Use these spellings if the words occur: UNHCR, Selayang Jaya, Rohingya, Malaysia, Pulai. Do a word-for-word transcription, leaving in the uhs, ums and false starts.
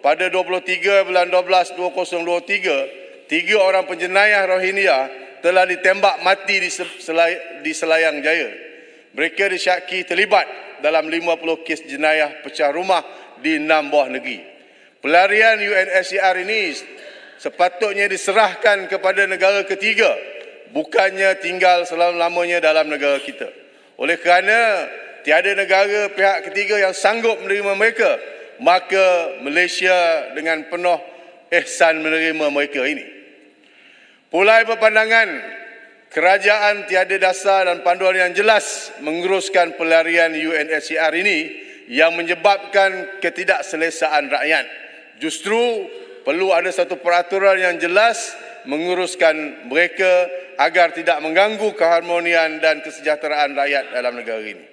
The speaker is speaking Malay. pada dua puluh tiga bulan dua belas dua ribu dua puluh tiga, tiga orang penjenayah Rohingya telah ditembak mati di Selay- di Selayang Jaya. Mereka disyaki terlibat dalam lima puluh kes jenayah pecah rumah di enam buah negeri. Pelarian U N H C R ini sepatutnya diserahkan kepada negara ketiga, bukannya tinggal selama-lamanya dalam negara kita. Oleh kerana tiada negara pihak ketiga yang sanggup menerima mereka, maka Malaysia dengan penuh ihsan menerima mereka ini. Pulai berpandangan kerajaan tiada dasar dan panduan yang jelas menguruskan pelarian U N H C R ini yang menyebabkan ketidakselesaan rakyat. Justru perlu ada satu peraturan yang jelas menguruskan mereka agar tidak mengganggu keharmonian dan kesejahteraan rakyat dalam negara ini.